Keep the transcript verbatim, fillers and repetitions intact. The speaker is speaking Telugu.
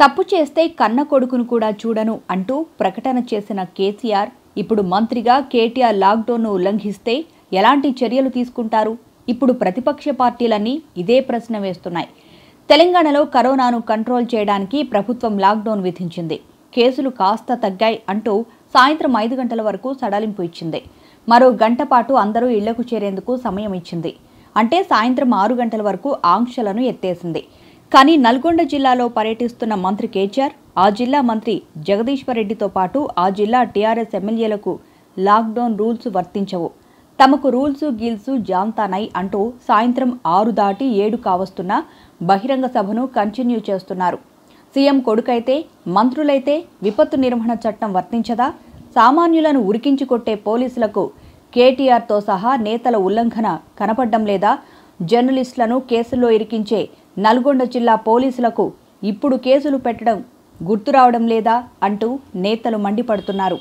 తప్పు చేస్తే కన్న కొడుకును కూడా చూడను అంటూ ప్రకటన చేసిన కేసీఆర్ ఇప్పుడు మంత్రిగా కేటీఆర్ లాక్డౌన్ను ఉల్లంఘిస్తే ఎలాంటి చర్యలు తీసుకుంటారు? ఇప్పుడు ప్రతిపక్ష పార్టీలన్నీ ఇదే ప్రశ్న వేస్తున్నాయి. తెలంగాణలో కరోనాను కంట్రోల్ చేయడానికి ప్రభుత్వం లాక్డౌన్ విధించింది. కేసులు కాస్త తగ్గాయి అంటూ సాయంత్రం ఐదు గంటల వరకు సడలింపు ఇచ్చింది. మరో గంట పాటు అందరూ ఇళ్లకు చేరేందుకు సమయం ఇచ్చింది. అంటే సాయంత్రం ఆరు గంటల వరకు ఆంక్షలను ఎత్తేసింది. కానీ నల్గొండ జిల్లాలో పర్యటిస్తున్న మంత్రి కేటీఆర్, ఆ జిల్లా మంత్రి జగదీష్ రెడ్డితో పాటు ఆ జిల్లా టీఆర్ఎస్ ఎమ్మెల్యేలకు లాక్డౌన్ రూల్స్ వర్తించవు, తమకు రూల్స్ గీల్సు జాంతానై అంటూ సాయంత్రం ఆరు దాటి ఏడు కావస్తున్న బహిరంగ సభను కంటిన్యూ చేస్తున్నారు. సీఎం కొడుకైతే మంత్రులైతే విపత్తు నిర్వహణ చట్టం వర్తించదా? సామాన్యులను ఉరికించి కొట్టే పోలీసులకు కేటీఆర్తో సహా నేతల ఉల్లంఘన కనపడడం లేదా? జర్నలిస్టులను కేసుల్లో ఇరికించే నల్గొండ జిల్లా పోలీసులకు ఇప్పుడు కేసులు పెట్టడం గుర్తురావడం లేదా అంటూ నేతలు మండిపడుతున్నారు.